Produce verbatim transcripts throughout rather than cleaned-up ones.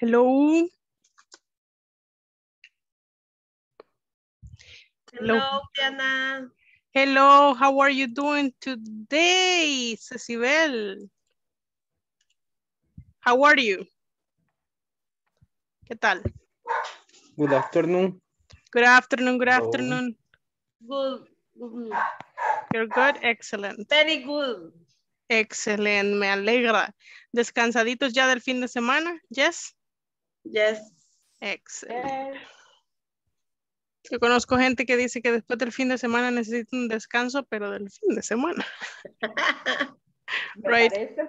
Hello. Hello, Hello Diana. Hello, how are you doing today, Cecibel? How are you? ¿Qué tal? Good afternoon. Good afternoon, good afternoon. Good. You're good, excellent. Very good. Excellent, me alegra. ¿Descansaditos ya del fin de semana? Yes? Yes. Excellent. Yes. Yo conozco gente que dice que después del fin de semana necesita un descanso, pero del fin de semana. Me right. parece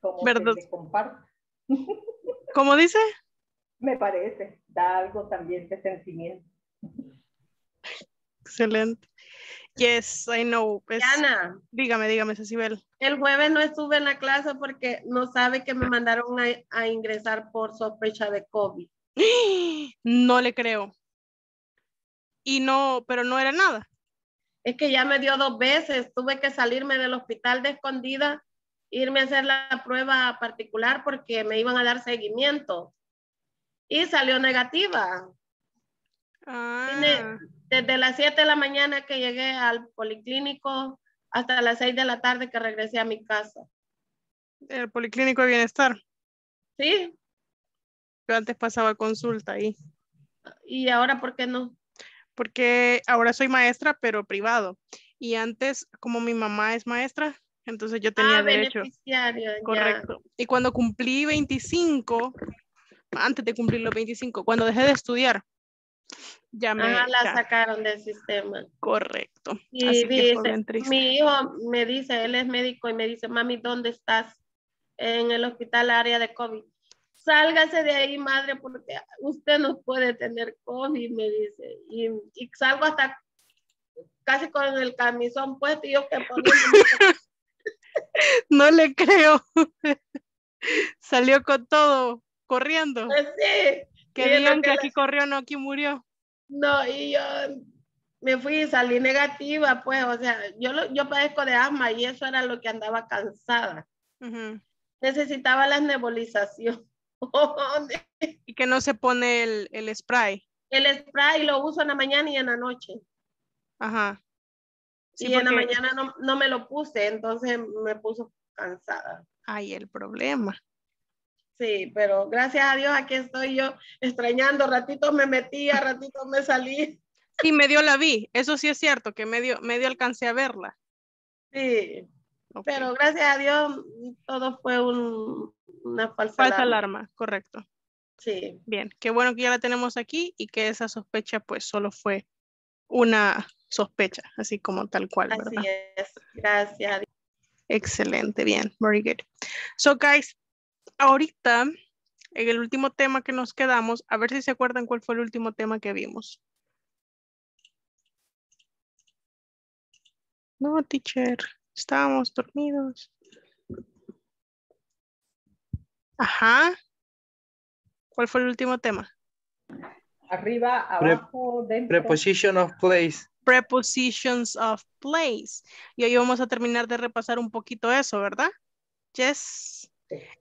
como ¿verdad? Que se comparta. ¿Cómo dice? Me parece. Da algo también de sentimiento. Excelente. Yes, I know. Pues, Diana. Dígame, dígame, Cecibel. El jueves no estuve en la clase porque no sabe que me mandaron a, a ingresar por sospecha de COVID. No le creo. Y no, pero no era nada. Es que ya me dio dos veces. Tuve que salirme del hospital de escondida, irme a hacer la prueba particular porque me iban a dar seguimiento. Y salió negativa. Ah. Tiene, desde las siete de la mañana que llegué al policlínico hasta las seis de la tarde que regresé a mi casa. ¿El policlínico de bienestar? Sí. Yo antes pasaba consulta ahí. ¿Y ahora por qué no? Porque ahora soy maestra, pero privado. Y antes, como mi mamá es maestra, entonces yo tenía ah, derecho. Beneficiario, correcto. Ya. Y cuando cumplí veinticinco, antes de cumplir los veinticinco, cuando dejé de estudiar, ya me... Ajá, la ya. sacaron del sistema. Correcto. Y así dice, que mi hijo me dice, él es médico, y me dice, mami, ¿dónde estás? En el hospital área de COVID. Sálgase de ahí, madre, porque usted no puede tener COVID, me dice. Y, y salgo hasta casi con el camisón puesto y yo que pongo... No le creo. Salió con todo, corriendo. Pues sí. Que digan que aquí la... corrió, no, aquí murió. No, y yo me fui y salí negativa, pues, o sea, yo, lo, yo padezco de asma y eso era lo que andaba cansada. Uh-huh. Necesitaba la nebulización. Y que no se pone el, el spray. El spray lo uso en la mañana y en la noche. Ajá. Sí, y porque... en la mañana no, no me lo puse, entonces me puso cansada. Ay, el problema. Sí, pero gracias a Dios aquí estoy yo extrañando. Ratito me metía, ratito me salí. Sí, medio la vi. Eso sí es cierto, que medio, medio alcancé a verla. Sí. Okay. Pero gracias a Dios todo fue un, una falsa, falsa alarma. alarma, correcto. Sí. Bien, qué bueno que ya la tenemos aquí y que esa sospecha pues solo fue una sospecha, así como tal cual, ¿verdad? Así es, gracias a Dios. Excelente, bien, very good. So guys, ahorita en el último tema que nos quedamos, a ver si se acuerdan cuál fue el último tema que vimos. No, teacher. Estábamos dormidos. Ajá. ¿Cuál fue el último tema? Arriba, abajo, Pre dentro. Preposition of place. Prepositions of place. Y hoy vamos a terminar de repasar un poquito eso, ¿verdad? Yes.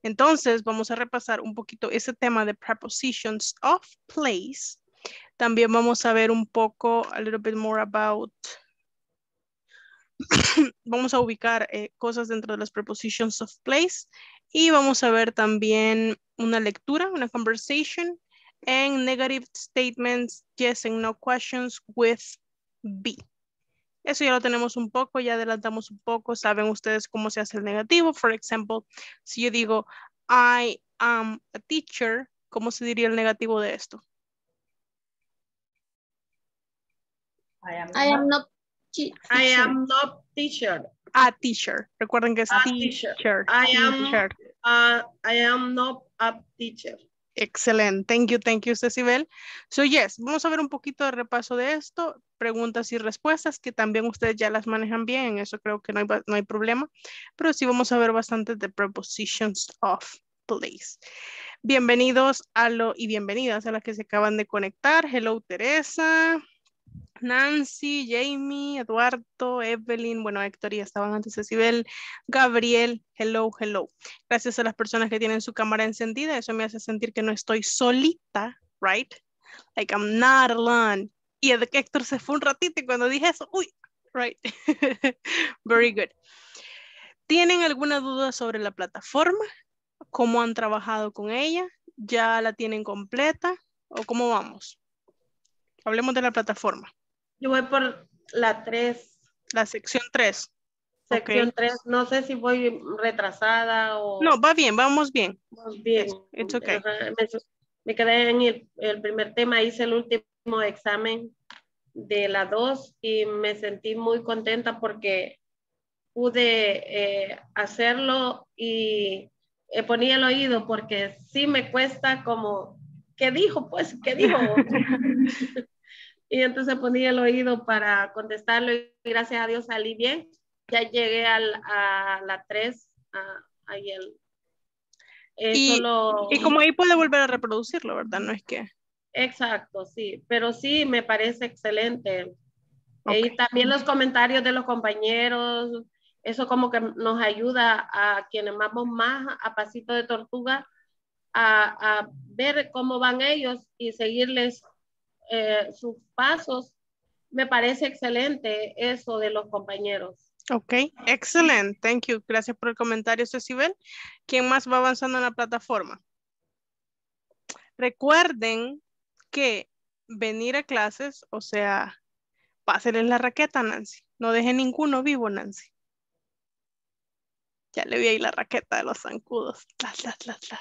Entonces vamos a repasar un poquito ese tema de prepositions of place. También vamos a ver un poco, a little bit more about... Vamos a ubicar eh, cosas dentro de las prepositions of place y vamos a ver también una lectura, una conversation en negative statements, yes and no questions with be. Eso ya lo tenemos un poco, ya adelantamos un poco, saben ustedes cómo se hace el negativo. Por ejemplo, si yo digo I am a teacher, ¿cómo se diría el negativo de esto? I am, I am not Teacher. I am not teacher. A teacher. Recuerden que es a teacher. teacher. I am teacher. Uh, I am not a teacher. Excellent. Thank you, thank you, Cecibel. So yes, vamos a ver un poquito de repaso de esto, preguntas y respuestas que también ustedes ya las manejan bien, eso creo que no hay, no hay problema, pero sí vamos a ver bastante de prepositions of place. Bienvenidos a lo y bienvenidas a las que se acaban de conectar. Hello, Teresa. Nancy, Jamie, Eduardo, Evelyn, bueno, Héctor ya estaban antes, Cecibel, Gabriel, hello, hello. Gracias a las personas que tienen su cámara encendida, eso me hace sentir que no estoy solita, right? Like I'm not alone. Y Héctor se fue un ratito y cuando dije eso, uy, right? Very good. ¿Tienen alguna duda sobre la plataforma? ¿Cómo han trabajado con ella? ¿Ya la tienen completa? ¿O cómo vamos? Hablemos de la plataforma. Yo voy por la tres. La sección tres. Sección okay. tres. No sé si voy retrasada o... No, va bien, vamos bien. Vamos bien. It's okay. Me, me quedé en el, el primer tema, hice el último examen de la dos y me sentí muy contenta porque pude eh, hacerlo y eh, ponía el oído porque sí me cuesta como... ¿Qué dijo? Pues, ¿qué dijo? Y entonces ponía el oído para contestarlo y gracias a Dios salí bien. Ya llegué al, a la tres, ahí el... Eh, y, solo... y como ahí puede volver a reproducirlo, ¿verdad? No es que... Exacto, sí. Pero sí, me parece excelente. Okay. Y también los comentarios de los compañeros, eso como que nos ayuda a quienes vamos más a pasito de tortuga, A, a ver cómo van ellos y seguirles eh, sus pasos. Me parece excelente eso de los compañeros. Ok, excelente, thank you. Gracias por el comentario, Cecibel. ¿Quién más va avanzando en la plataforma? Recuerden que venir a clases, o sea, pásenles la raqueta, Nancy. No dejen ninguno vivo, Nancy. Ya le vi ahí la raqueta de los zancudos. La, la, la, la.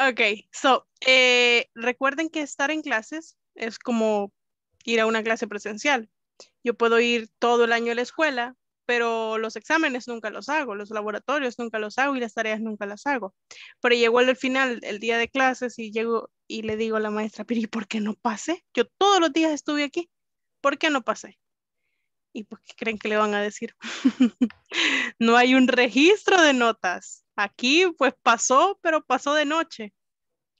Ok, so, eh, recuerden que estar en clases es como ir a una clase presencial. Yo puedo ir todo el año a la escuela, pero los exámenes nunca los hago, los laboratorios nunca los hago y las tareas nunca las hago. Pero llegó al final, el día de clases, y llego y le digo a la maestra, pero ¿y por qué no pasé? Yo todos los días estuve aquí, ¿por qué no pasé? ¿Y por qué creen que le van a decir? No hay un registro de notas. Aquí pues pasó, pero pasó de noche,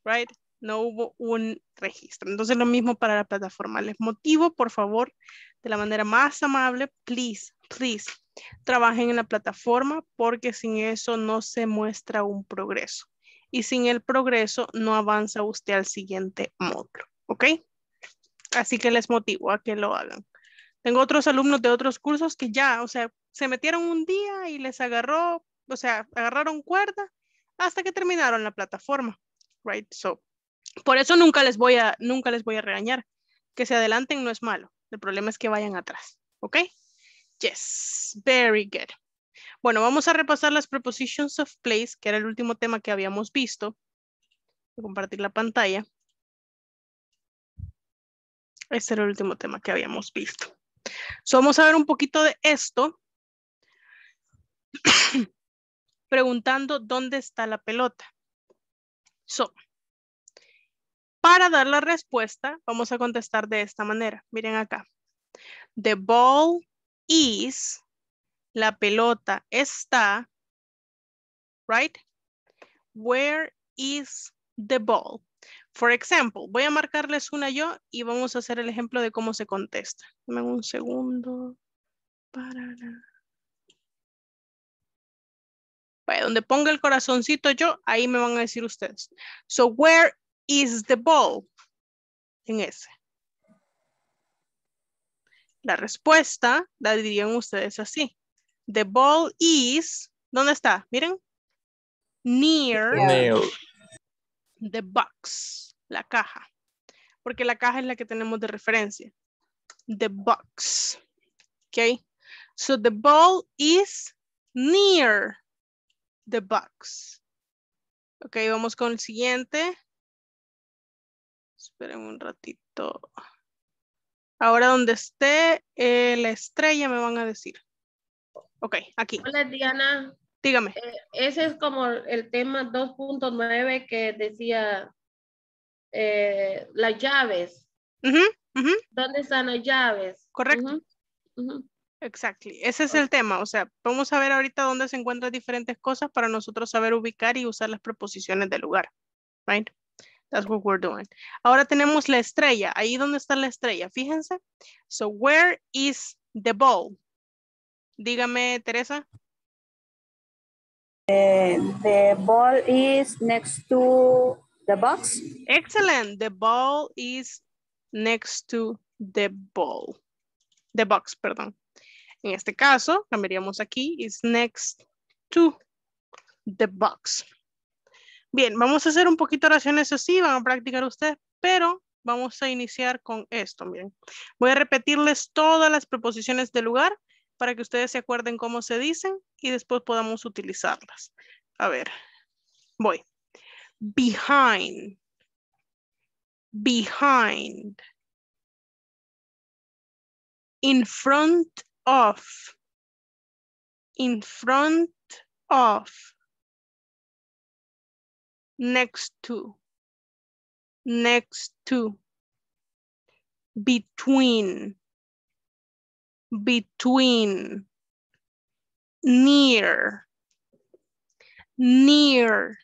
right? No hubo un registro. Entonces lo mismo para la plataforma. Les motivo, por favor, de la manera más amable, please, please, trabajen en la plataforma porque sin eso no se muestra un progreso. Y sin el progreso no avanza usted al siguiente módulo, ¿ok? Así que les motivo a que lo hagan. Tengo otros alumnos de otros cursos que ya, o sea, se metieron un día y les agarró, o sea, agarraron cuerda hasta que terminaron la plataforma, right? So, por eso nunca les voy a, nunca les voy a regañar. Que se adelanten no es malo. El problema es que vayan atrás, ¿ok? Yes, very good. Bueno, vamos a repasar las prepositions of place, que era el último tema que habíamos visto. Voy a compartir la pantalla. Este era el último tema que habíamos visto. So, vamos a ver un poquito de esto. Preguntando dónde está la pelota. So, para dar la respuesta, vamos a contestar de esta manera. Miren acá. The ball is, la pelota está, right? Where is the ball? For example, voy a marcarles una yo y vamos a hacer el ejemplo de cómo se contesta. Dame un segundo. Para. Vaya, donde ponga el corazoncito yo, ahí me van a decir ustedes. So, where is the ball? En ese. La respuesta la dirían ustedes así. The ball is, ¿dónde está? Miren. Near. Near. The box, la caja, porque la caja es la que tenemos de referencia. The box, okay? So the ball is near the box. Okay, vamos con el siguiente. Esperen un ratito. Ahora donde esté eh, la estrella me van a decir. Okay, aquí. Hola, Diana. Dígame. Ese es como el tema dos punto nueve que decía eh, las llaves. Uh-huh, uh-huh. ¿Dónde están las llaves? Correcto. Uh-huh, uh-huh. Exactly. Ese es el tema. O sea, vamos a ver ahorita dónde se encuentran diferentes cosas para nosotros saber ubicar y usar las preposiciones del lugar. Right? That's what we're doing. Ahora tenemos la estrella. Ahí donde está la estrella. Fíjense. So, where is the ball? Dígame, Teresa. Uh, the ball is next to the box. Excellent. The ball is next to the ball. The box, perdón. En este caso, cambiaríamos aquí. It's next to the box. Bien, vamos a hacer un poquito oraciones así, van a practicar ustedes, pero vamos a iniciar con esto. Miren, voy a repetirles todas las preposiciones del lugar para que ustedes se acuerden cómo se dicen y después podamos utilizarlas. A ver, voy. Behind. Behind. In front of. In front of. Next to, next to, between, between, near, near,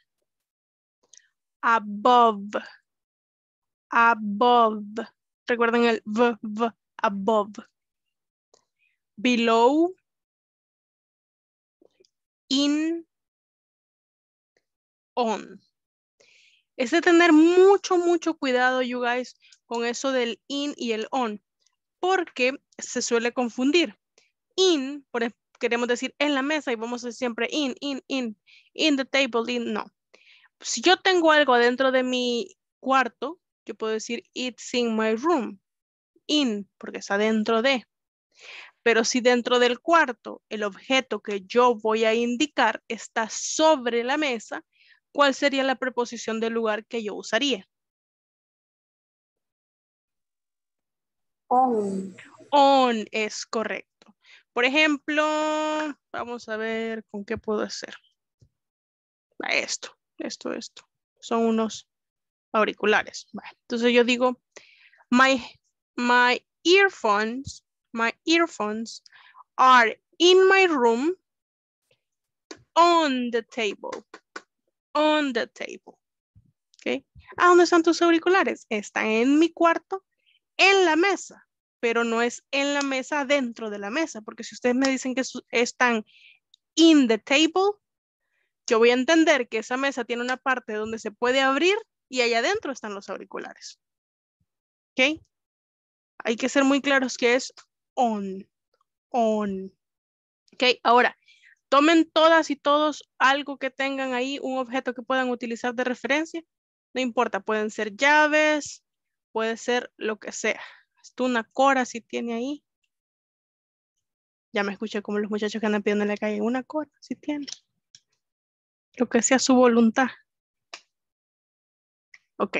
above, above, recuerden el v, v, above, below, in, on. Es de tener mucho, mucho cuidado, you guys, con eso del in y el on, porque se suele confundir. In, por ejemplo, queremos decir en la mesa y vamos a decir siempre in, in, in, in the table, in, no. Si yo tengo algo adentro de mi cuarto, yo puedo decir it's in my room, in, porque está dentro de. Pero si dentro del cuarto el objeto que yo voy a indicar está sobre la mesa, ¿cuál sería la preposición del lugar que yo usaría? On. On es correcto. Por ejemplo, vamos a ver con qué puedo hacer. Esto, esto, esto. Son unos auriculares. Entonces yo digo, my, my earphones, my earphones are in my room on the table. On the table. ¿Okay? ¿A dónde están tus auriculares? Están en mi cuarto, en la mesa, pero no es en la mesa, dentro de la mesa, porque si ustedes me dicen que están in the table, yo voy a entender que esa mesa tiene una parte donde se puede abrir y allá adentro están los auriculares. ¿Okay? Hay que ser muy claros que es on. On. ¿Okay? Ahora, tomen todas y todos algo que tengan ahí, un objeto que puedan utilizar de referencia. No importa, pueden ser llaves, puede ser lo que sea. Hasta una cora si tiene ahí. Ya me escuché como los muchachos que andan pidiendo en la calle. Una cora si tiene. Lo que sea su voluntad. Ok.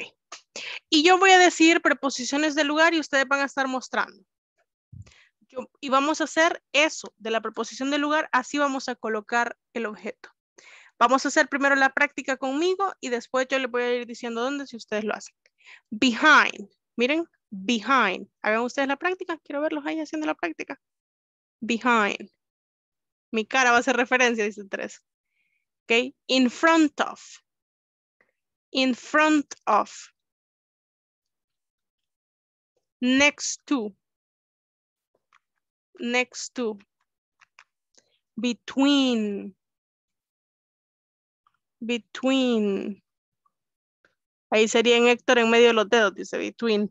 Y yo voy a decir preposiciones del lugar y ustedes van a estar mostrando. Y vamos a hacer eso de la preposición del lugar, así vamos a colocar el objeto. Vamos a hacer primero la práctica conmigo y después yo les voy a ir diciendo dónde si ustedes lo hacen. Behind, miren, behind. Hagan ustedes la práctica, quiero verlos ahí haciendo la práctica. Behind. Mi cara va a hacer referencia, dice Teresa. Ok, in front of. In front of. Next to. Next to, between, between, ahí sería en Héctor en medio de los dedos, dice between,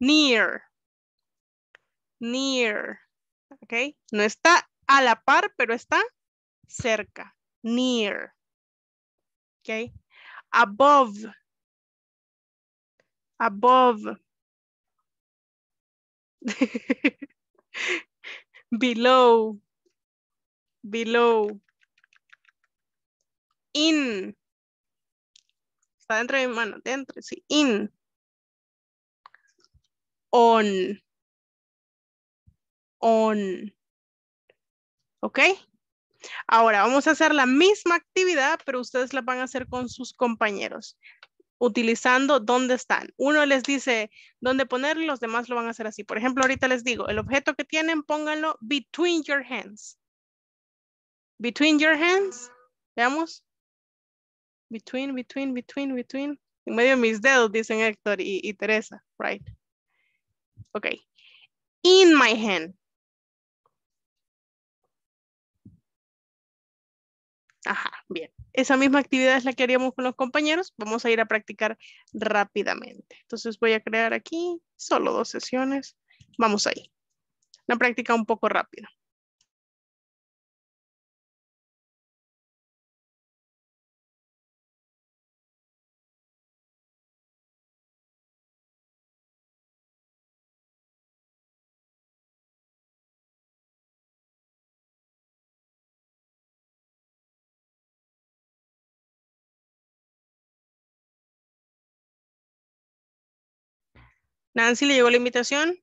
near, near, ok, no está a la par, pero está cerca, near, ok, above, above, below, below, in, está dentro de mi mano, dentro, sí, in, on, on, ok, ahora vamos a hacer la misma actividad, pero ustedes la van a hacer con sus compañeros. Utilizando dónde están. Uno les dice dónde ponerlo, los demás lo van a hacer así. Por ejemplo, ahorita les digo, el objeto que tienen, pónganlo between your hands. Between your hands. Veamos. Between, between, between, between. En medio de mis dedos, dicen Héctor y, y Teresa, right? Ok. In my hand. Ajá, bien. Esa misma actividad es la que haríamos con los compañeros. Vamos a ir a practicar rápidamente. Entonces voy a crear aquí solo dos sesiones. Vamos ahí. Una práctica un poco rápida. Nancy, ¿le llegó la invitación?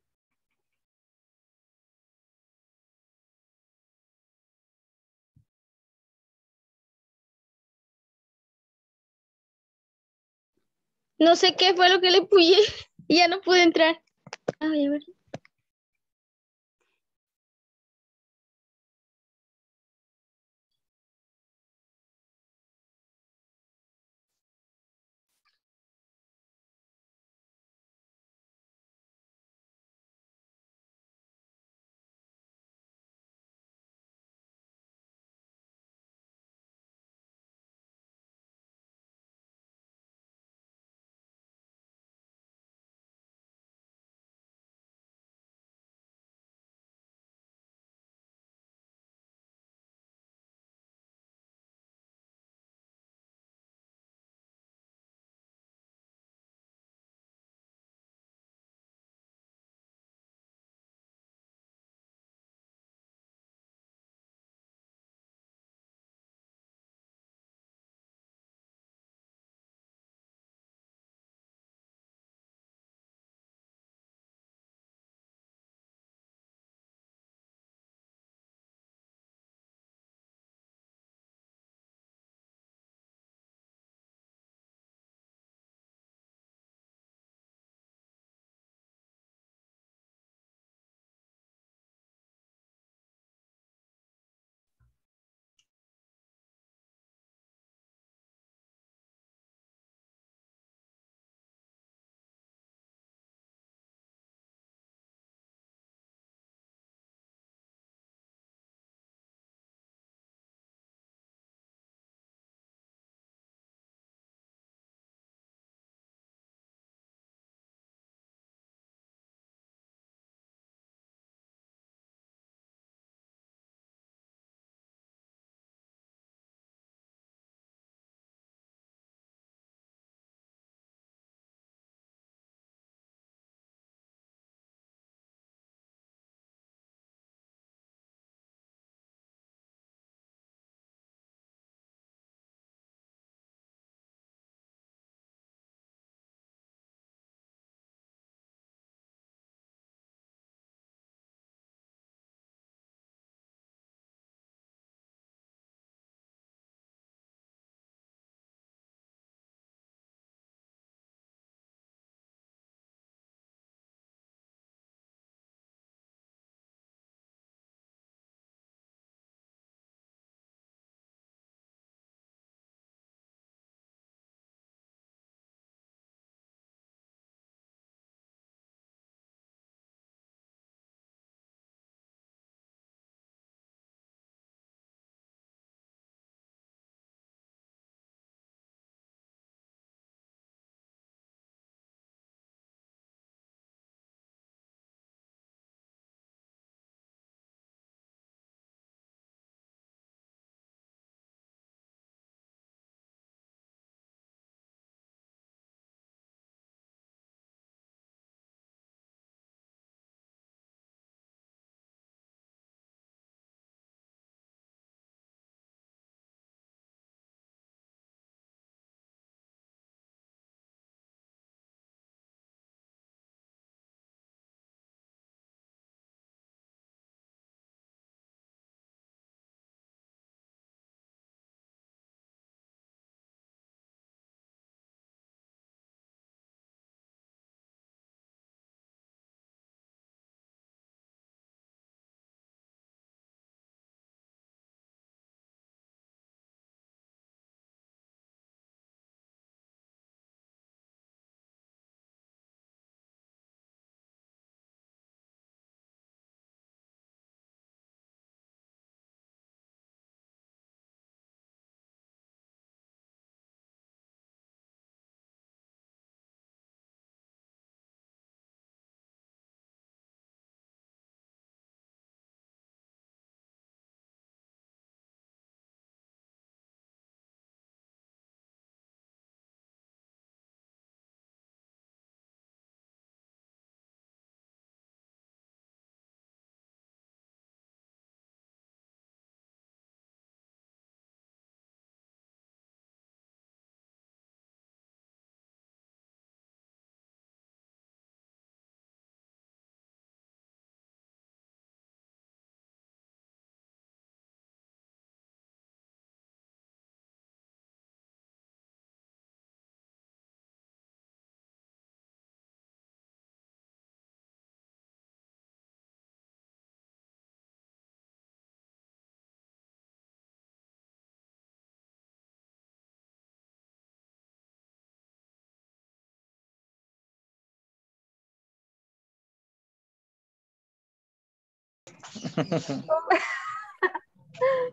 No sé qué fue lo que le puse y ya no pude entrar. Ay, a ver.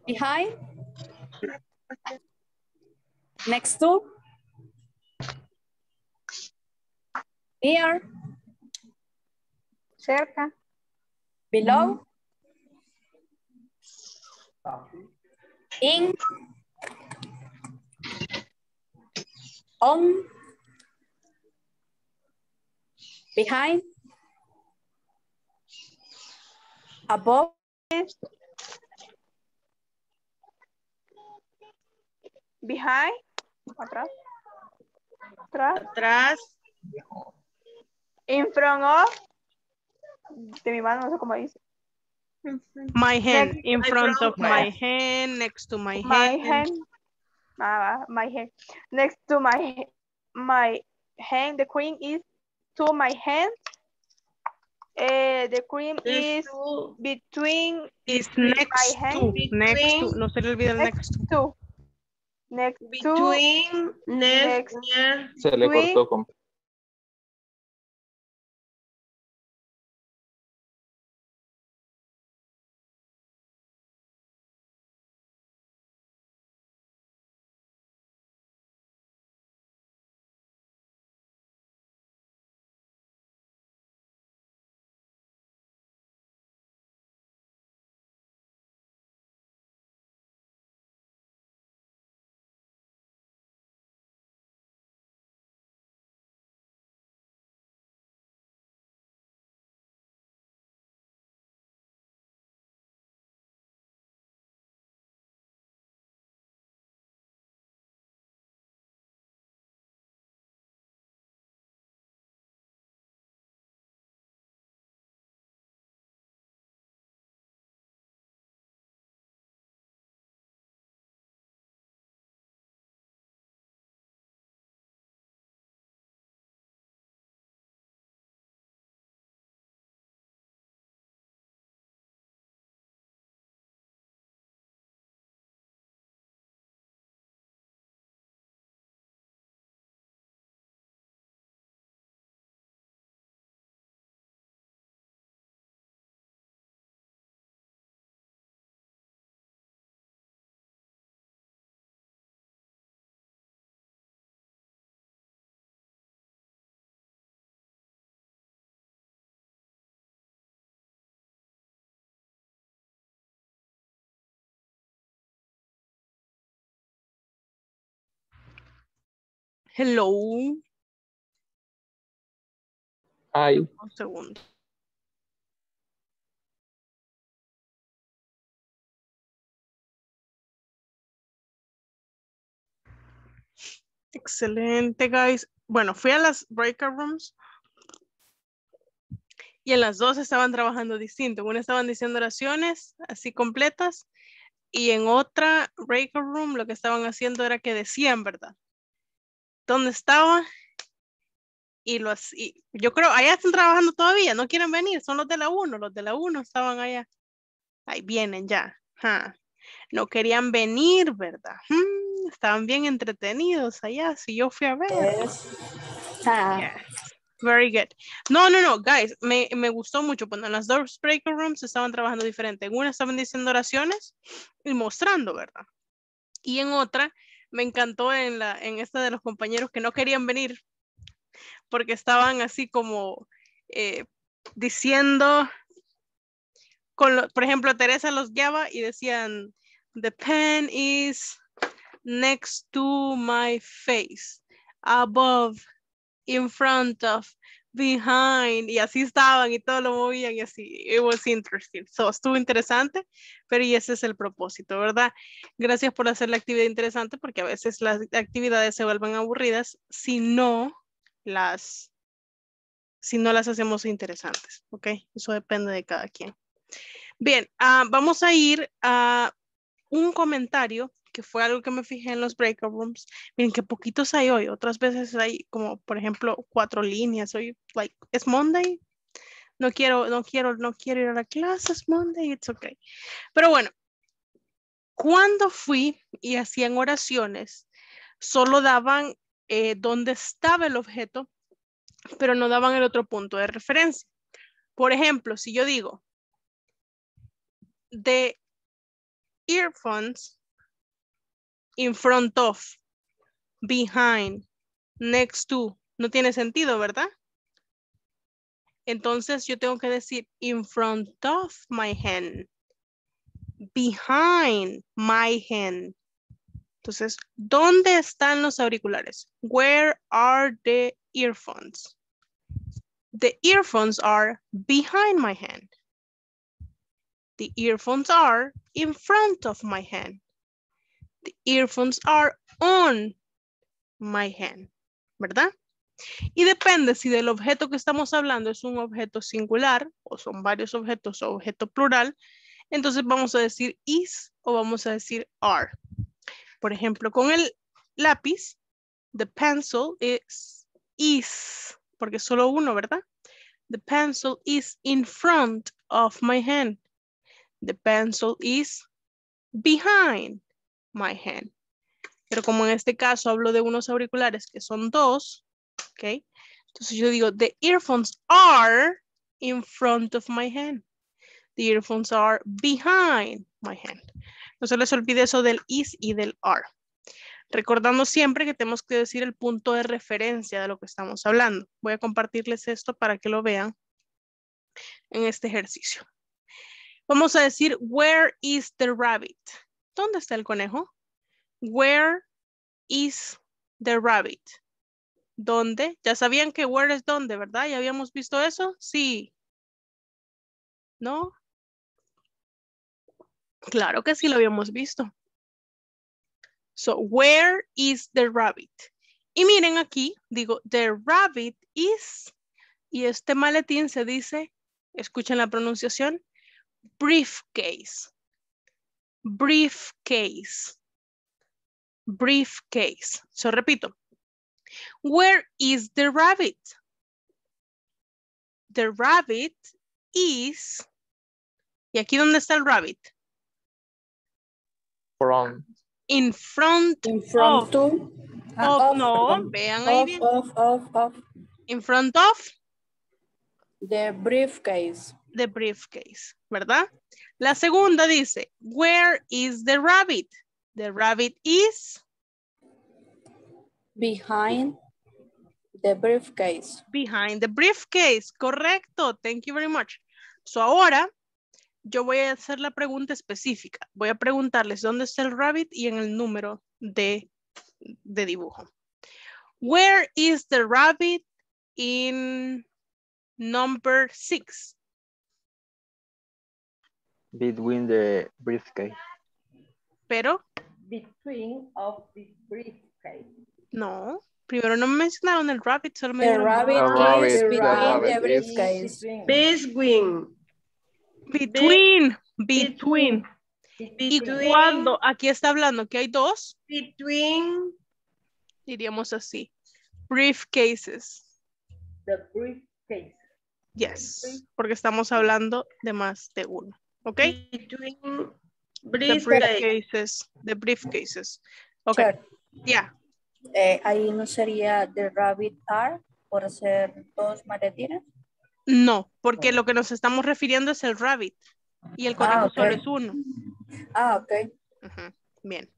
Behind. Next to. Near. Cerca. Below. In. On. Behind. Above. Behind. Atrás. Atrás. Atrás. In front of. De mi mano, no sé cómo dice. My hand. In front of my hand. Next to my hand. My hand. Ah, my hand. Next to my my hand. The queen is to my hand. Eh, the cream is, is to, between is next my to between, next to no se le olvida el next, next to next between to, next, next near, se between, le cortó con hello. Ay. Un segundo. Excelente, guys. Bueno, fui a las breakout rooms y en las dos estaban trabajando distinto. Una estaban diciendo oraciones así completas y en otra breakout room lo que estaban haciendo era que decían, ¿verdad?, dónde estaba y los y yo creo allá están trabajando todavía, no quieren venir, son los de la uno, los de la uno estaban allá, ahí vienen ya, huh. No querían venir, ¿verdad? Hmm, estaban bien entretenidos allá, si yo fui a ver. Yes. Ah. Yes. Very good. No, no, no, guys, me, me gustó mucho cuando en las dos breaker rooms estaban trabajando diferente, en una estaban diciendo oraciones y mostrando, ¿verdad? Y en otra me encantó en, la, en esta de los compañeros que no querían venir porque estaban así como eh, diciendo, con lo, por ejemplo, Teresa los guiaba y decían, the pen is next to my face, above, in front of, behind, y así estaban y todo lo movían y así, it was interesting, so, estuvo interesante, pero y ese es el propósito, ¿verdad? Gracias por hacer la actividad interesante, porque a veces las actividades se vuelven aburridas si no las si no las hacemos interesantes, ¿ok? Eso depende de cada quien. Bien, uh, vamos a ir a un comentario que fue algo que me fijé en los breakout rooms. Miren que poquitos hay hoy. Otras veces hay como, por ejemplo, cuatro líneas. Hoy, like, es Monday. No quiero, no quiero, no quiero ir a la clase. Es Monday, it's okay. Pero bueno, cuando fui y hacían oraciones, solo daban eh, dónde estaba el objeto, pero no daban el otro punto de referencia. Por ejemplo, si yo digo, the earphones in front of, behind, next to. No tiene sentido, ¿verdad? Entonces yo tengo que decir in front of my hand, behind my hand. Entonces, ¿dónde están los auriculares? Where are the earphones? The earphones are behind my hand. The earphones are in front of my hand. The earphones are on my hand. ¿Verdad? Y depende si del objeto que estamos hablando es un objeto singular o son varios objetos o objeto plural. Entonces vamos a decir is o vamos a decir are. Por ejemplo, con el lápiz, the pencil is, is, porque solo uno, ¿verdad? The pencil is in front of my hand. The pencil is behind my hand. Pero como en este caso hablo de unos auriculares que son dos, ¿ok? Entonces yo digo, the earphones are in front of my hand. The earphones are behind my hand. No se les olvide eso del is y del are. Recordando siempre que tenemos que decir el punto de referencia de lo que estamos hablando. Voy a compartirles esto para que lo vean en este ejercicio. Vamos a decir, where is the rabbit? ¿Dónde está el conejo? Where is the rabbit? ¿Dónde? Ya sabían que where es dónde, ¿verdad? ¿Ya habíamos visto eso? Sí. ¿No? Claro que sí lo habíamos visto. So, where is the rabbit? Y miren aquí, digo, the rabbit is, y este maletín se dice, escuchen la pronunciación, briefcase. Briefcase. Briefcase. So, repito. Where is the rabbit? The rabbit is, y aquí ¿dónde está el rabbit? From. In front, in front of, to, of, of, no, vean of, ahí bien. Of, of, of. In front of. The briefcase. The briefcase, ¿verdad? La segunda dice, where is the rabbit? The rabbit is. Behind the briefcase. Behind the briefcase, correcto. Thank you very much. So ahora, yo voy a hacer la pregunta específica. Voy a preguntarles dónde está el rabbit y en el número de, de dibujo. Where is the rabbit in number six? Between the briefcase. Pero. Between of the briefcase. No, primero no me mencionaron el rabbit, solo me the rabbit rabbit is between the briefcase. Between. Between. Between. Y cuando aquí está hablando que hay dos. Between. Diríamos así. Briefcases. The briefcase. Yes. Porque estamos hablando de más de uno. ¿Ok? Between. The briefcases. The briefcases. Ok. Sure. Yeah. Eh, ahí no sería the rabbit are por ser dos maletines. No, porque lo que nos estamos refiriendo es el rabbit y el conejo ah, okay. Solo es uno. Ah, ok. Uh-huh. Bien,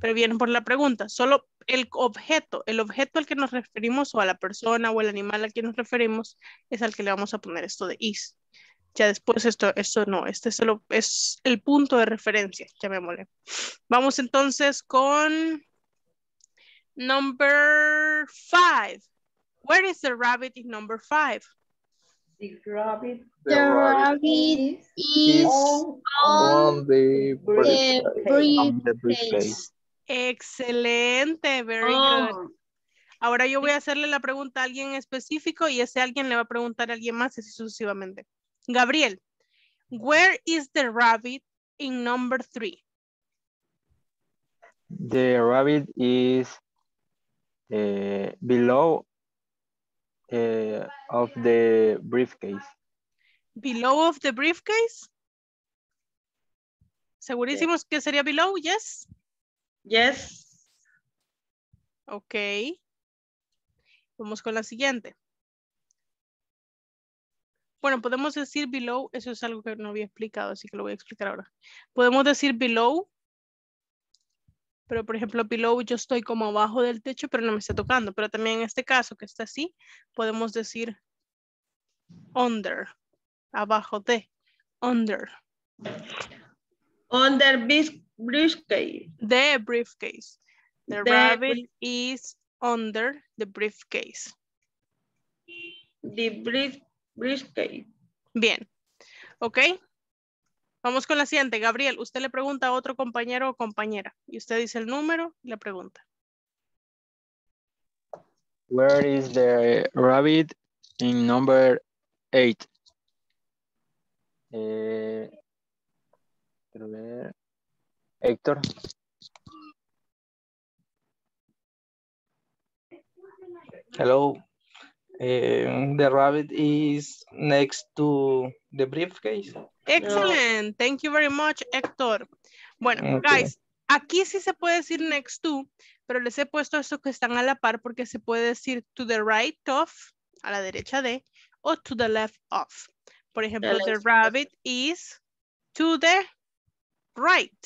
pero viene por la pregunta, solo el objeto, el objeto al que nos referimos o a la persona o el animal al que nos referimos es al que le vamos a poner esto de is. Ya después esto, esto no, este es el, es el punto de referencia, llamémosle. Vamos entonces con number five. Where is the rabbit in number five? The rabbit, the rabbit is, is on, on the briefcase. Excelente, very oh. good. Ahora yo voy a hacerle la pregunta a alguien específico y ese alguien le va a preguntar a alguien más, así sucesivamente. Gabriel, where is the rabbit in number three? The rabbit is uh, below Uh, of the briefcase. Below of the briefcase? ¿Segurísimos yeah. que sería below? Yes. Yes. Ok. Vamos con la siguiente. Bueno, podemos decir below, eso es algo que no había explicado, así que lo voy a explicar ahora. Podemos decir below, pero por ejemplo below yo estoy como abajo del techo, pero no me está tocando. Pero también en este caso que está así, podemos decir under, abajo de, under. Under briefcase. The briefcase. The, the rabbit is under the briefcase. The brief, briefcase. Bien. Ok. Vamos con la siguiente. Gabriel, usted le pregunta a otro compañero o compañera. Y usted dice el número y le pregunta. Where is the rabbit in number eight? Eh, quiero ver. Héctor. Hello. Um, the rabbit is next to the briefcase. Excellent. Thank you very much, Héctor. Bueno, okay, guys, aquí sí se puede decir next to, pero les he puesto estos que están a la par porque se puede decir to the right of, a la derecha de, o to the left of. Por ejemplo, the rabbit is to the right.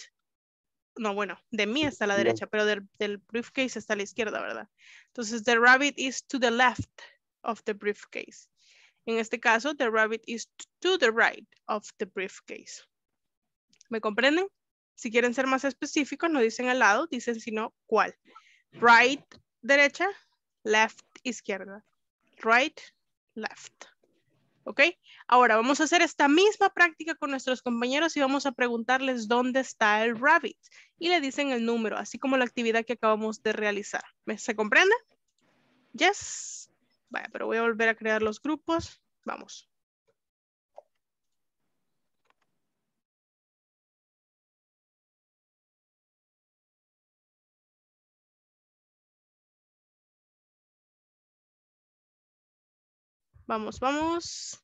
No, bueno, de mí está a la derecha, pero del, del briefcase está a la izquierda, ¿verdad? Entonces, the rabbit is to the left of the briefcase. En este caso, the rabbit is to the right of the briefcase. ¿Me comprenden? Si quieren ser más específicos, no dicen al lado, dicen sino cuál. Right, derecha, left, izquierda. Right, left. ¿Ok? Ahora vamos a hacer esta misma práctica con nuestros compañeros y vamos a preguntarles dónde está el rabbit. Y le dicen el número, así como la actividad que acabamos de realizar. ¿Se comprende? Yes. Vaya, pero voy a volver a crear los grupos. Vamos. Vamos, vamos.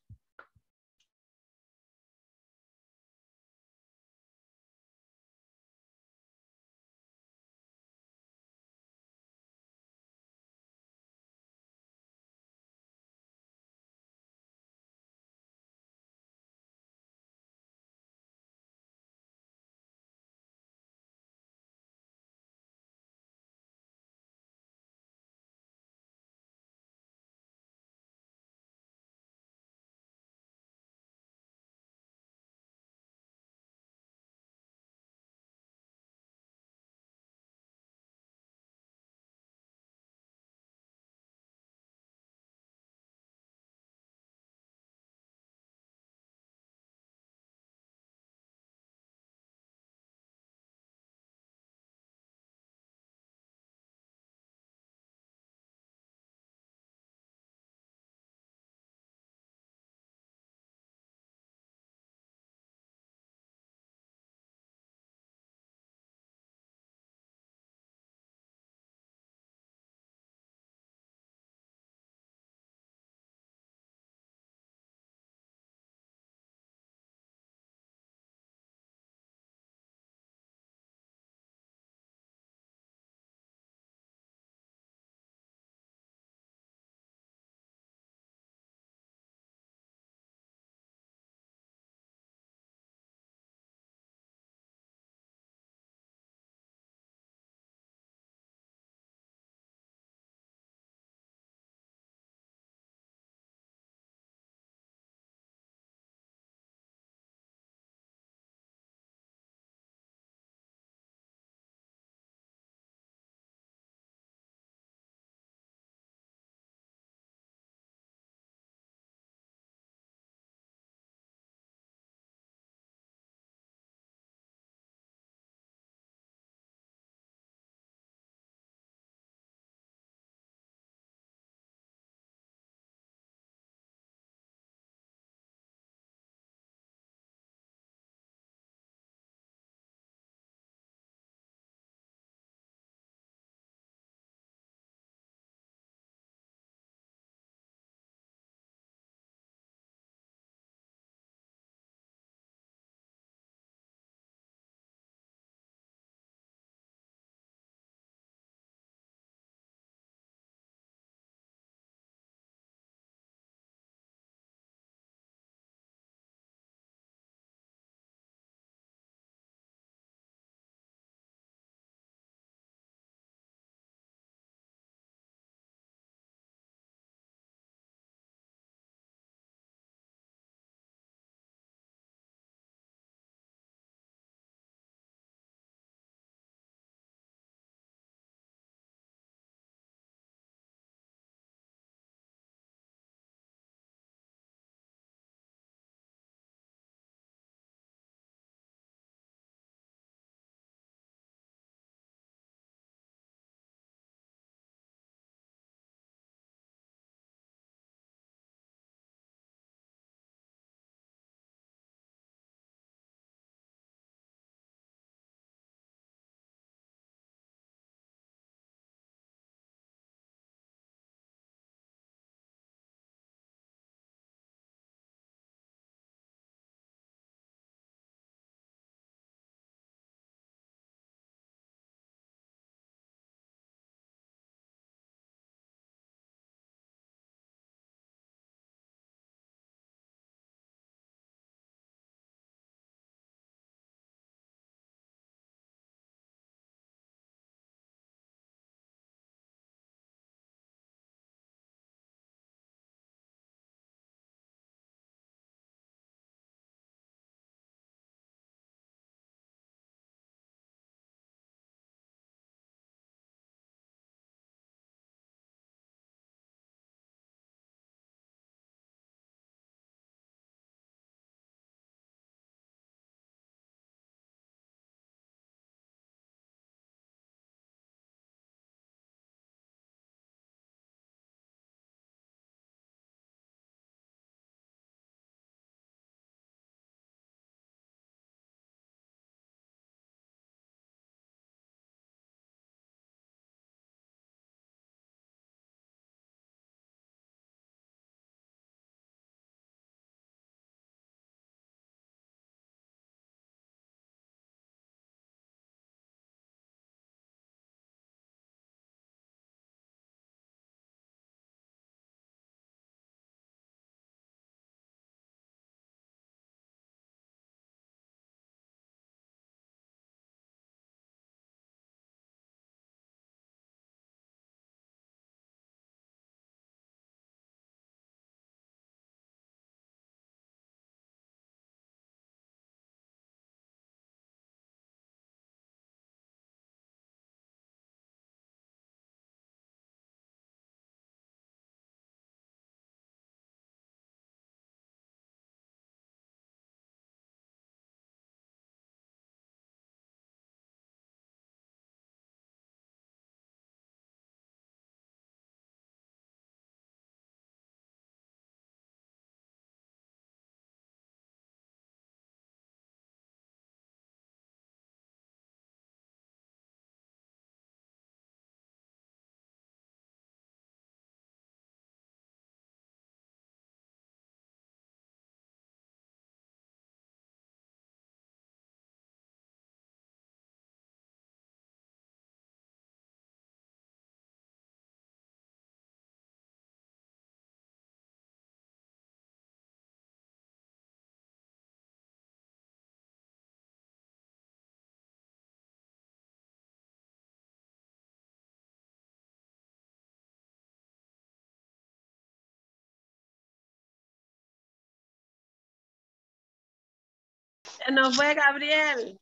Se nos fue Gabriel.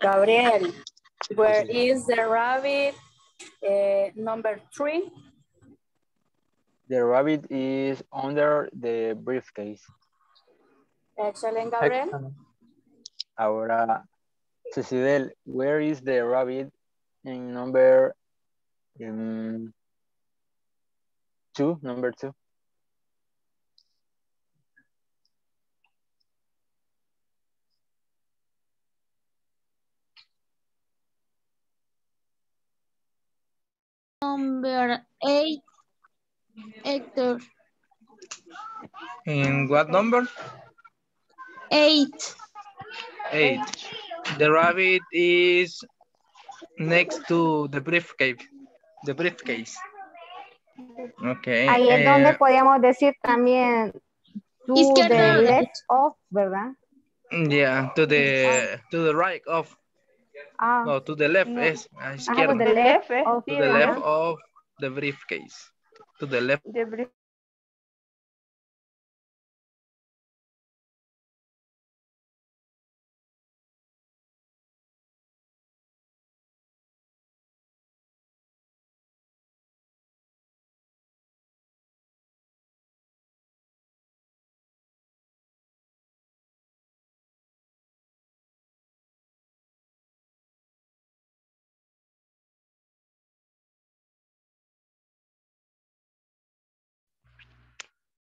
Gabriel, where is the rabbit uh, number three? The rabbit is under the briefcase. Excellent, Gabriel. Excellent. Ahora, Cecibel, where is the rabbit in number um, two? Number two. Number eight, Héctor. In what number? Eight. Eight. The rabbit is next to the briefcase. The briefcase. Okay. Ahí es eh, donde podíamos decir también to izquierda. The left of, ¿verdad? Yeah, to the to the right of. Ah, no, to the left no. Es a izquierda. Ajá, to the left, eh. to sí, the left of the briefcase. To the left. The brief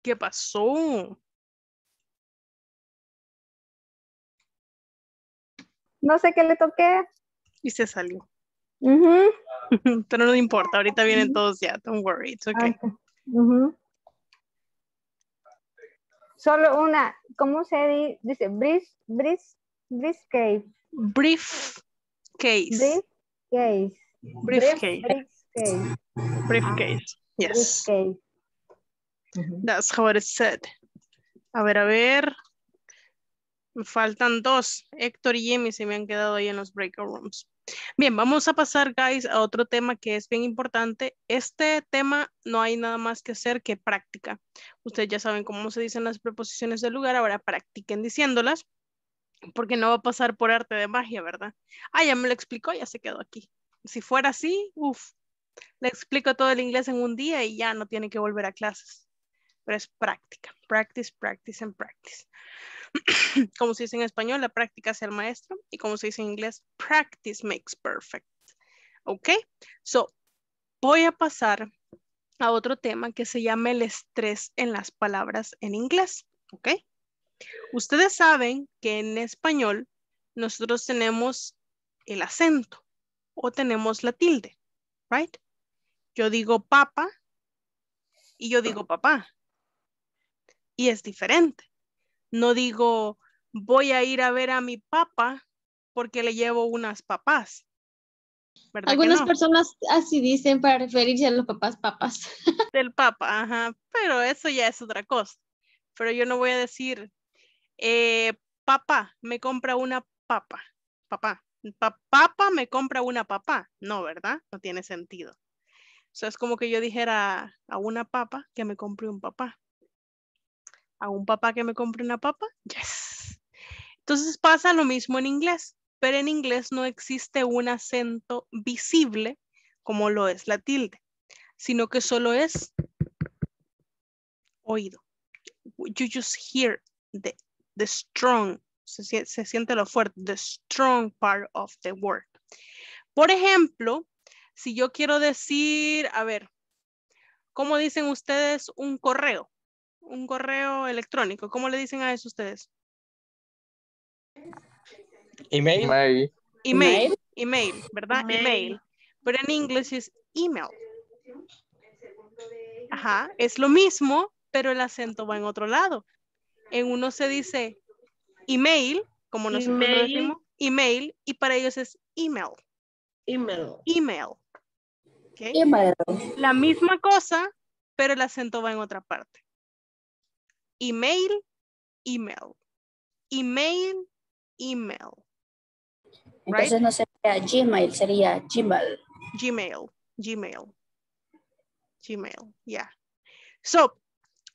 ¿Qué pasó? No sé qué le toqué. Y se salió. Uh-huh. Pero no importa, ahorita vienen todos ya. Don't worry, it's okay. Okay. Uh-huh. Solo una, ¿cómo se dice? Brief, brief, briefcase. Briefcase. Briefcase. Briefcase. Briefcase. Briefcase. Briefcase. Yes. Briefcase. Mm-hmm. That's how it said. A ver, a ver. Faltan dos. Héctor y Jimmy se me han quedado ahí en los breakout rooms. Bien, vamos a pasar, guys, a otro tema que es bien importante. Este tema no hay nada más que hacer que práctica. Ustedes ya saben cómo se dicen las preposiciones del lugar. Ahora practiquen diciéndolas. Porque no va a pasar por arte de magia, ¿verdad? Ah, ya me lo explicó, ya se quedó aquí. Si fuera así, uff. Le explico todo el inglés en un día y ya no tiene que volver a clases. Pero es práctica, practice, practice and practice. Como se dice en español, la práctica hace al maestro, y como se dice en inglés, practice makes perfect. Ok, so voy a pasar a otro tema que se llama el estrés en las palabras en inglés. Ok, ustedes saben que en español nosotros tenemos el acento o tenemos la tilde, right? Yo digo papa y yo digo papá. Y es diferente. No digo, voy a ir a ver a mi papá porque le llevo unas papás. Algunas no? personas así dicen para referirse a los papás, papás. Del papa, ajá. Pero eso ya es otra cosa. Pero yo no voy a decir, eh, papá, me compra una papa. Papá. Papá me compra una papá. No, ¿verdad? No tiene sentido. O sea, es como que yo dijera a una papa que me compre un papá. A un papá que me compre una papa, yes. Entonces pasa lo mismo en inglés, pero en inglés no existe un acento visible como lo es la tilde, sino que solo es oído. You just hear the, the strong, se, se siente lo fuerte, the strong part of the word. Por ejemplo, si yo quiero decir, a ver, ¿cómo dicen ustedes un correo? Un correo electrónico. ¿Cómo le dicen a eso ustedes? Email. Email. Email, email, ¿verdad? Email. Email. Pero en inglés es email. Ajá, es lo mismo, pero el acento va en otro lado. En uno se dice email, como nosotros email. Lo decimos, email, y para ellos es email. Email. Email. ¿Okay? Email. La misma cosa, pero el acento va en otra parte. Email, email. Email, email. Entonces right? No sería Gmail, sería Gmail. Gmail, Gmail. Gmail, yeah. So,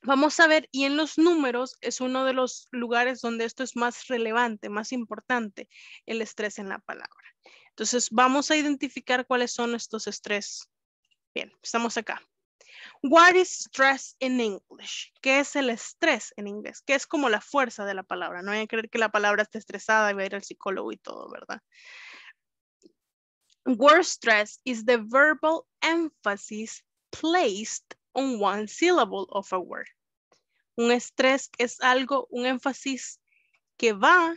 Vamos a ver, y en los números es uno de los lugares donde esto es más relevante, más importante, el estrés en la palabra. Entonces, vamos a identificar cuáles son estos estrés. Bien, estamos acá. What is stress in English? ¿Qué es el estrés en inglés? Que es como la fuerza de la palabra. No hay que creer que la palabra está estresada y va a ir al psicólogo y todo, ¿verdad? Word stress is the verbal emphasis placed on one syllable of a word. Un estrés es algo, un énfasis que va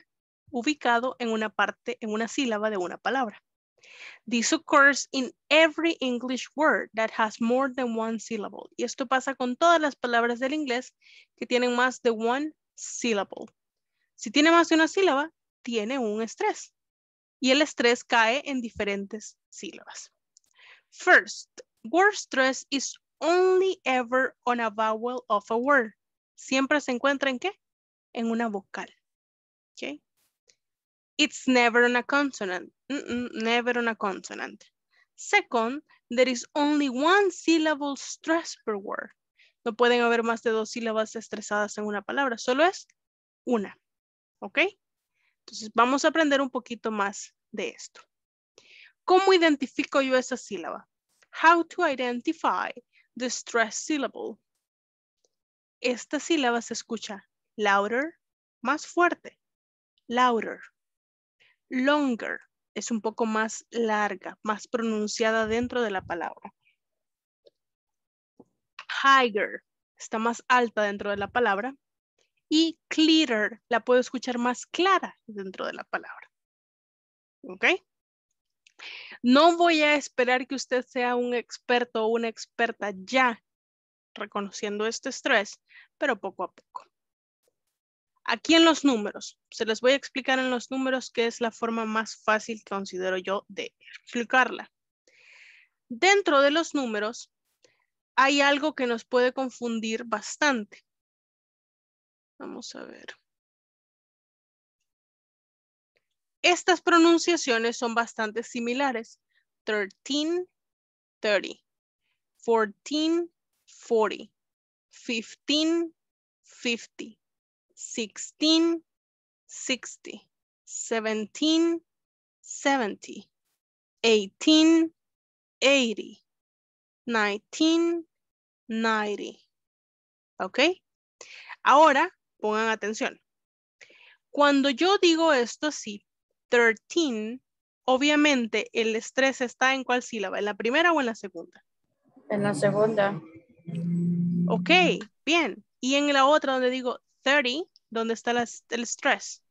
ubicado en una parte, en una sílaba de una palabra. This occurs in every English word that has more than one syllable. Y esto pasa con todas las palabras del inglés que tienen más de one syllable. Si tiene más de una sílaba, tiene un estrés. Y el estrés cae en diferentes sílabas. First, word stress is only ever on a vowel of a word. Siempre se encuentra en qué? En una vocal. Okay. It's never on a consonant. Mm-mm, never on a consonant. Second, there is only one syllable stress per word. No pueden haber más de dos sílabas estresadas en una palabra. Solo es una. ¿Ok? Entonces vamos a aprender un poquito más de esto. ¿Cómo identifico yo esa sílaba? How to identify the stress syllable. Esta sílaba se escucha louder, más fuerte. Louder. Longer, es un poco más larga, más pronunciada dentro de la palabra. Higher, está más alta dentro de la palabra. Y clearer, la puedo escuchar más clara dentro de la palabra. ¿Ok? No voy a esperar que usted sea un experto o una experta ya reconociendo este estrés, pero poco a poco. Aquí en los números, se les voy a explicar en los números que es la forma más fácil que considero yo de explicarla. Dentro de los números hay algo que nos puede confundir bastante. Vamos a ver. Estas pronunciaciones son bastante similares. trece, treinta. catorce, cuarenta. quince, cincuenta. sixteen, sixty, seventeen, seventy, eighteen, eighty, nineteen, ninety. ¿Ok? Ahora, pongan atención. Cuando yo digo esto así, trece, obviamente el estrés está en ¿cuál sílaba? ¿En la primera o en la segunda? En la segunda. Ok, bien. Y en la otra donde digo treinta, ¿dónde está la, el stress?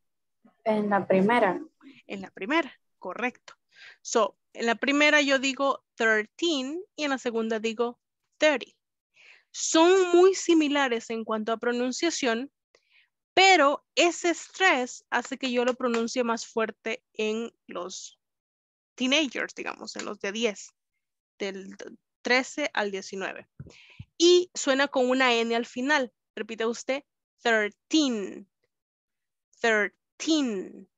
En la primera. En la primera, correcto. So, en la primera yo digo trece y en la segunda digo thirty. Son muy similares en cuanto a pronunciación, pero ese stress hace que yo lo pronuncie más fuerte en los teenagers, digamos, en los de diez, del trece al diecinueve. Y suena con una N al final. Repite usted. Thirteen, thirteen.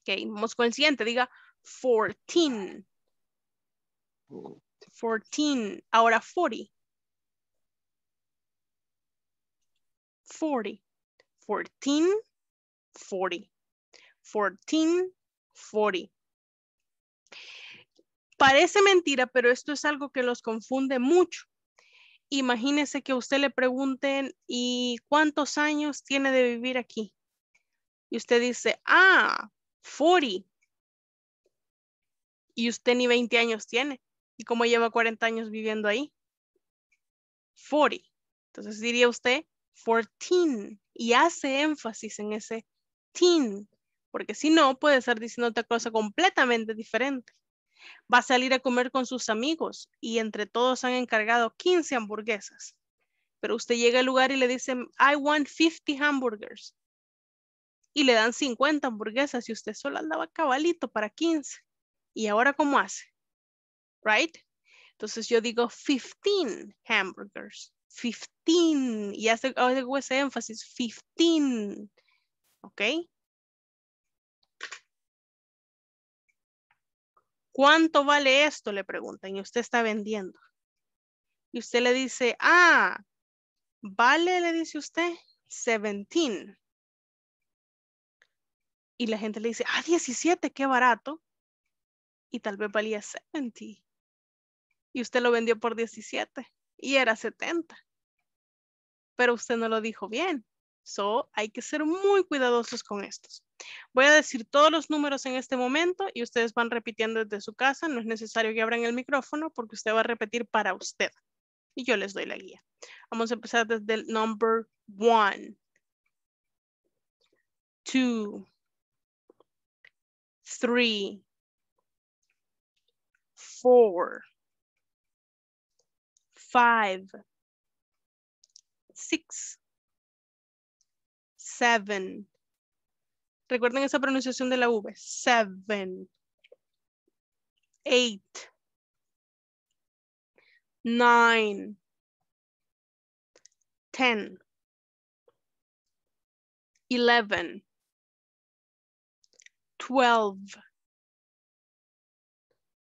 Ok, vamos con el siguiente. Diga fourteen, fourteen. Ahora forty, forty, fourteen, forty, fourteen, forty. Parece mentira, pero esto es algo que los confunde mucho. Imagínese que a usted le pregunten, ¿y cuántos años tiene de vivir aquí? Y usted dice, ah, forty. Y usted ni veinte años tiene. ¿Y cómo lleva cuarenta años viviendo ahí? forty. Entonces diría usted, fourteen. Y hace énfasis en ese teen. Porque si no, puede estar diciendo otra cosa completamente diferente. Va a salir a comer con sus amigos y entre todos han encargado quince hamburguesas. Pero usted llega al lugar y le dicen, I want fifty hamburgers. Y le dan cincuenta hamburguesas y usted solo andaba cabalito para quince. ¿Y ahora cómo hace? Right? Entonces yo digo fifteen hamburgers. fifteen. Y hace, hago ese énfasis. fifteen. ¿Ok? ¿Cuánto vale esto? Le preguntan y usted está vendiendo. Y usted le dice, ah, Vale, le dice usted, diecisiete. Y la gente le dice, ah, diecisiete, qué barato. Y tal vez valía setenta. Y usted lo vendió por diecisiete y era setenta. Pero usted no lo dijo bien. So, hay que ser muy cuidadosos con estos. Voy a decir todos los números en este momento y ustedes van repitiendo desde su casa. No es necesario que abran el micrófono porque usted va a repetir para usted. Y yo les doy la guía. Vamos a empezar desde el number one. Two. Three. Four. Five. Six. Seven. Recuerden esa pronunciación de la V. Seven. Eight. Nine. Ten. Eleven. Twelve.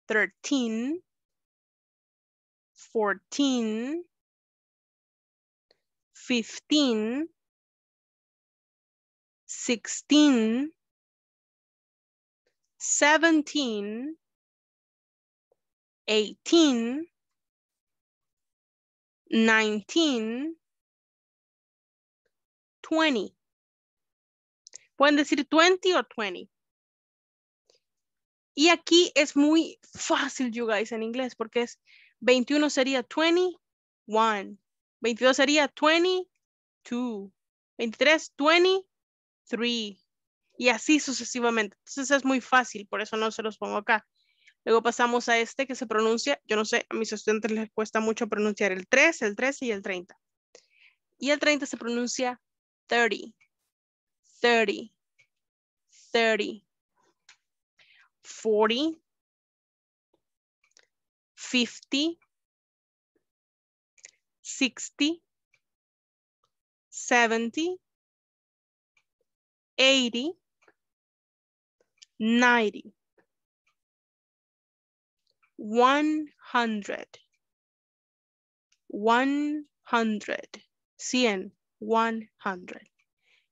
Thirteen. Fourteen. Fifteen. Sixteen, seventeen, eighteen, nineteen, twenty. Pueden decir veinte o veinte. Y aquí es muy fácil, you guys, en inglés, porque es veintiuno sería veintiuno, veintidós sería veintidós, veintitrés, veinte. Three, y así sucesivamente. Entonces es muy fácil, por eso no se los pongo acá. Luego pasamos a este que se pronuncia, yo no sé, a mis estudiantes les cuesta mucho pronunciar el tres, el trece y el treinta. Y el treinta se pronuncia thirty, thirty, thirty, forty, fifty, sixty, seventy, eighty, ninety, one hundred, one hundred, cien, one hundred.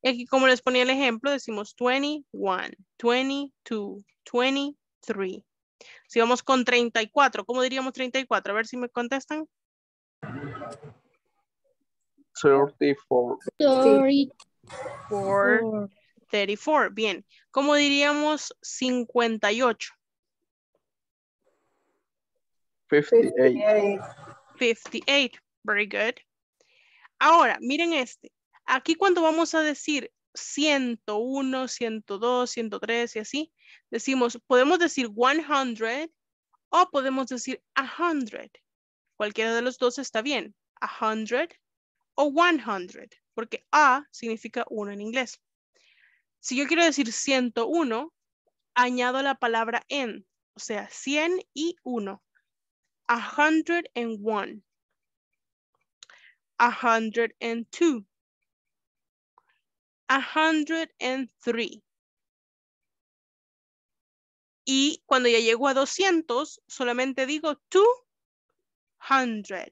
Y aquí, como les ponía el ejemplo, decimos veintiuno, veintidós, veintitrés. Si vamos con treinta y cuatro, ¿cómo diríamos treinta y cuatro? A ver si me contestan. treinta y cuatro. treinta y cuatro. treinta y cuatro, bien. ¿Cómo diríamos cincuenta y ocho? fifty-eight. fifty-eight, very good. Ahora, miren este. Aquí cuando vamos a decir ciento uno, ciento dos, ciento tres y así, decimos, podemos decir cien o podemos decir one hundred. Cualquiera de los dos está bien. one hundred o one hundred, porque A significa uno en inglés. Si yo quiero decir ciento uno, añado la palabra en, o sea, cien y uno. one hundred one. one hundred two. one hundred three. Y cuando ya llego a doscientos, solamente digo two hundred.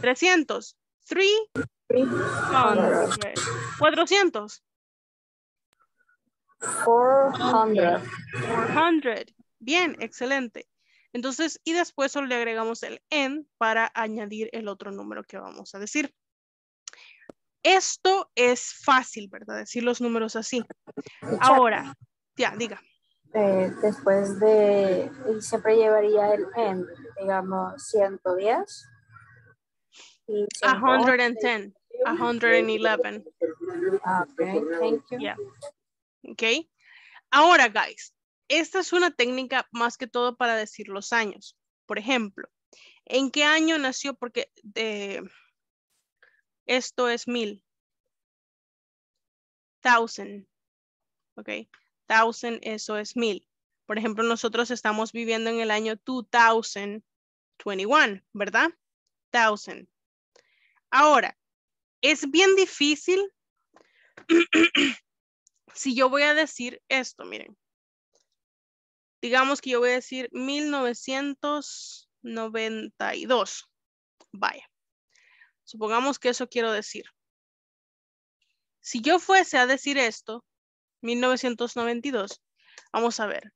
trescientos. three hundred. cuatrocientos. four hundred. four hundred. Bien, excelente. Entonces, y después solo le agregamos el en para añadir el otro número que vamos a decir. Esto es fácil, ¿verdad? Decir los números así. Ahora, ya, diga. Eh, después de, siempre llevaría el en, digamos, ciento diez. Y one hundred ten. one hundred eleven. Okay, thank you. Yeah. Ok, ahora guys, esta es una técnica más que todo para decir los años. Por ejemplo, ¿en qué año nació? Porque de, esto es mil. Thousand. Ok, thousand, eso es mil. Por ejemplo, nosotros estamos viviendo en el año dos mil veintiuno, ¿verdad? Thousand. Ahora, es bien difícil. Si yo voy a decir esto, miren. Digamos que yo voy a decir mil novecientos noventa y dos. Vaya. Supongamos que eso quiero decir. Si yo fuese a decir esto, mil novecientos noventa y dos, vamos a ver,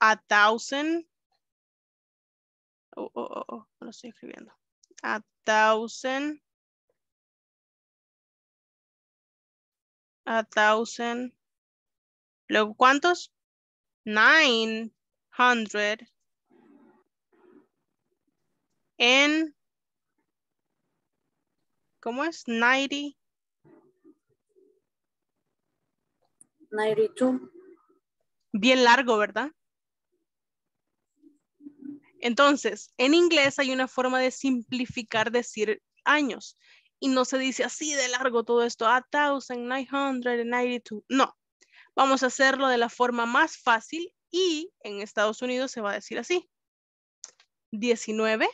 a thousand, oh, oh, oh, oh, lo estoy escribiendo, a thousand, a thousand, luego, ¿cuántos? Nine hundred, en, ¿cómo es? Ninety. noventa y dos. Bien largo, ¿verdad? Entonces, en inglés hay una forma de simplificar decir años. Y no se dice así de largo todo esto. A thousand nine hundred and ninety-two. No. Vamos a hacerlo de la forma más fácil. Y en Estados Unidos se va a decir así. diecinueve.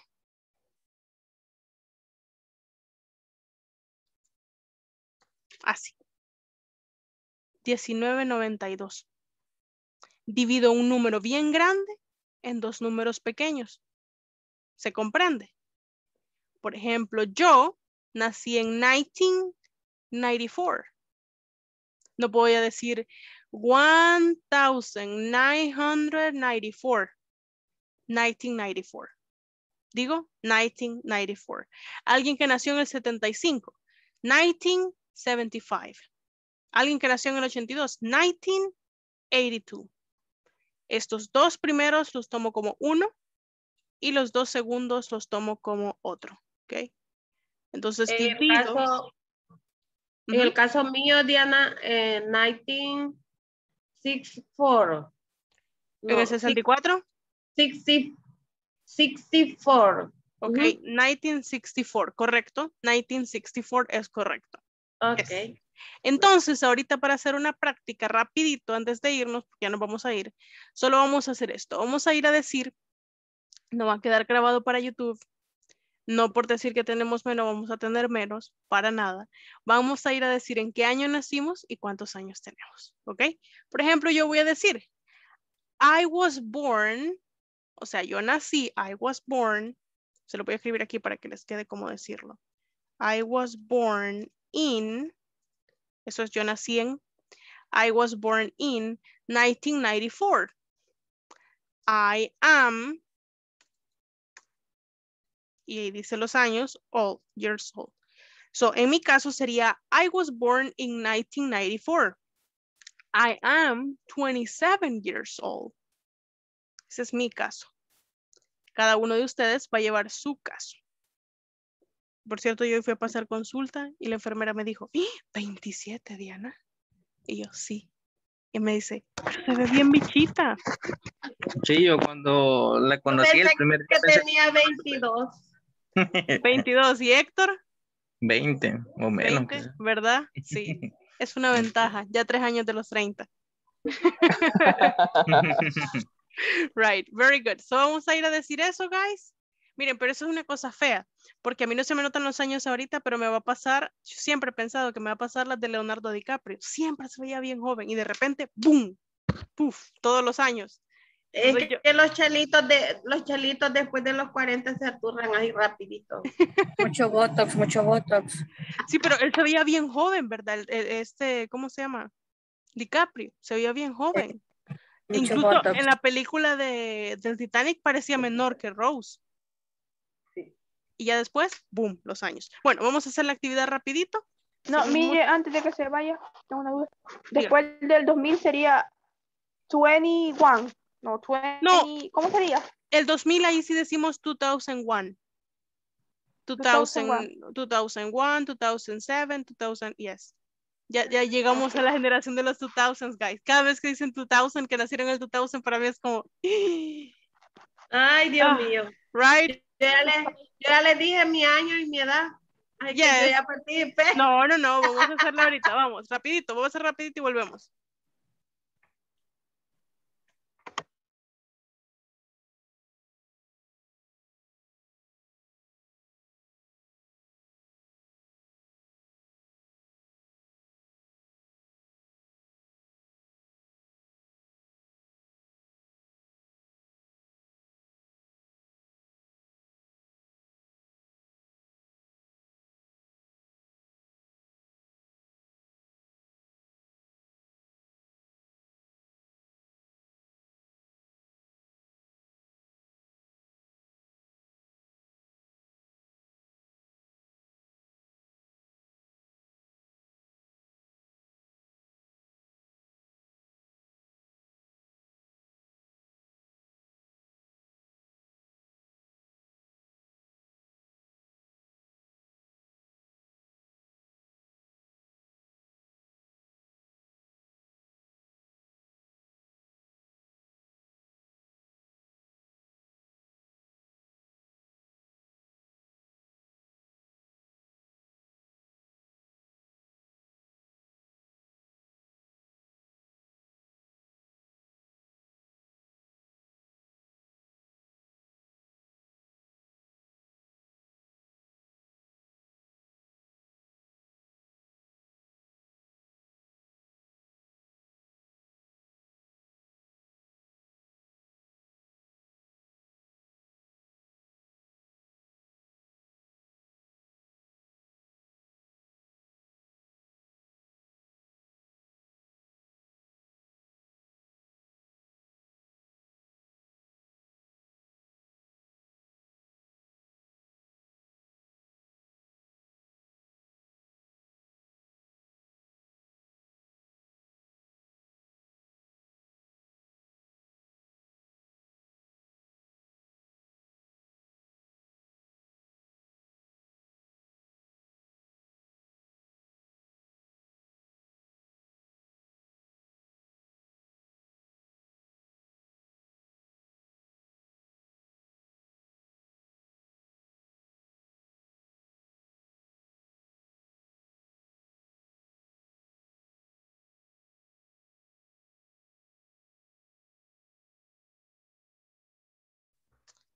Así. diecinueve noventa y dos. Divido un número bien grande en dos números pequeños. ¿Se comprende? Por ejemplo, yo nací en mil novecientos noventa y cuatro. No voy a decir mil novecientos noventa y cuatro. mil novecientos noventa y cuatro. Digo mil novecientos noventa y cuatro. Alguien que nació en el setenta y cinco. mil novecientos setenta y cinco. Alguien que nació en el ochenta y dos, mil novecientos ochenta y dos. Estos dos primeros los tomo como uno y los dos segundos los tomo como otro. ¿Okay? Entonces, en el divido, caso, uh-huh. en el caso mío, Diana, eh, mil novecientos sesenta y cuatro. No, ¿en el sesenta y cuatro? sesenta y cuatro. Ok, uh-huh. mil novecientos sesenta y cuatro, correcto. mil novecientos sesenta y cuatro es correcto. Ok. Es. Entonces, ahorita para hacer una práctica rapidito antes de irnos, porque ya nos vamos a ir, solo vamos a hacer esto. Vamos a ir a decir, no va a quedar grabado para YouTube, no por decir que tenemos menos, vamos a tener menos, para nada. Vamos a ir a decir en qué año nacimos y cuántos años tenemos, ¿ok? Por ejemplo, yo voy a decir, I was born, o sea, yo nací, I was born, se lo voy a escribir aquí para que les quede cómo decirlo. I was born in... Eso es yo nací en. I was born in mil novecientos noventa y cuatro. I am. Y ahí dice los años. Old, years old. So, en mi caso sería I was born in mil novecientos noventa y cuatro. I am twenty-seven years old. Ese es mi caso. Cada uno de ustedes va a llevar su caso. Por cierto, yo fui a pasar consulta y la enfermera me dijo, veintisiete, Diana. Y yo, sí. Y me dice, se ve bien bichita. Sí, yo cuando la conocí el primer día. Que tenía veintidós. veintidós, ¿y Héctor? veinte, o menos. veinte, ¿verdad? Sí, es una ventaja. Ya tres años de los treinta. Right, very good. So vamos a ir a decir eso, guys. Miren, pero eso es una cosa fea, porque a mí no se me notan los años ahorita, pero me va a pasar, yo siempre he pensado que me va a pasar las de Leonardo DiCaprio, siempre se veía bien joven, y de repente, ¡boom! ¡Puf! Todos los años. Entonces, es que, yo... que los chelitos de, los chelitos después de los cuarenta se aturran ahí rapidito. Mucho botox, mucho botox. Sí, pero él se veía bien joven, ¿verdad? Este, ¿cómo se llama? DiCaprio, se veía bien joven. Incluso botox. En la película de, del Titanic parecía menor que Rose. Y ya después, boom, los años. Bueno, vamos a hacer la actividad rapidito. No, mire, antes de que se vaya, tengo una duda. Después Diga. Del dos mil sería veintiuno. No, veinte. No. ¿Cómo sería? El dos mil ahí sí decimos dos mil uno. dos mil, dos mil uno, dos mil uno, dos mil siete, dos mil, yes. Ya, ya llegamos okay. a la generación de los dos mil, guys. Cada vez que dicen dos mil, que nacieron en el dos mil, para mí es como... Ay, Dios ah, mío. Right? Yo ya, les, yo ya les dije mi año y mi edad. Ay, yes. Que yo ya participé. No, no, no, vamos a hacerlo ahorita, vamos, rapidito, vamos a hacer rapidito y volvemos.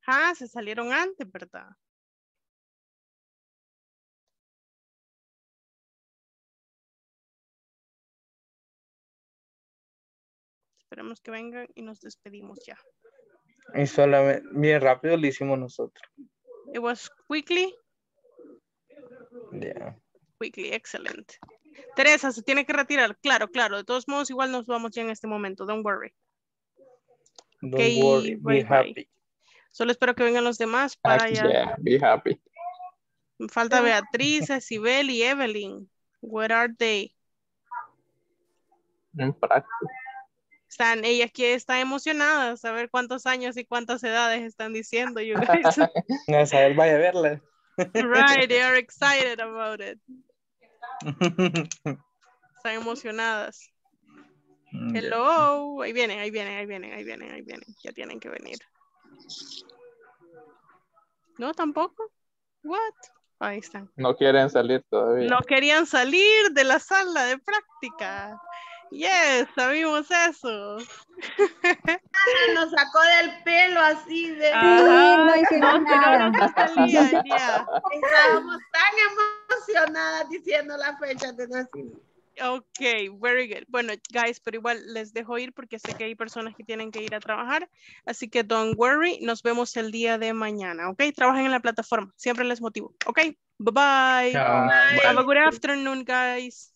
Ah, se salieron antes, ¿verdad? Esperemos que vengan y nos despedimos ya. Y solamente, bien rápido lo hicimos nosotros. It was quickly. Yeah. Quickly, excelente. Teresa, se tiene que retirar. Claro, claro. De todos modos, igual nos vamos ya en este momento. Don't worry. Don't okay, worry. Bye, be bye. Happy. Solo espero que vengan los demás para ya. Yeah, be happy. Falta Beatriz, Sibel y Evelyn. Where are they? En práctica. Están, ellas que están emocionadas a ver cuántos años y cuántas edades están diciendo. You guys. No, Isabel, vaya a verla. Right, they are excited about it. Están emocionadas. Hello. Ahí vienen, ahí vienen, ahí vienen, ahí vienen, ahí vienen. Ya tienen que venir. No, tampoco. What? Ahí están. No quieren salir todavía. No querían salir de la sala de práctica. Yes, sabíamos eso. Nos sacó del pelo así de... Ajá, no hicieron no, nada. No salía, yeah. Estábamos tan emocionadas diciendo la fecha de nacimiento. Ok, very good. Bueno, guys, pero igual les dejo ir porque sé que hay personas que tienen que ir a trabajar. Así que don't worry, nos vemos el día de mañana, ok? Trabajen en la plataforma, siempre les motivo, ok? Bye-bye. Bye. Have a good afternoon, guys.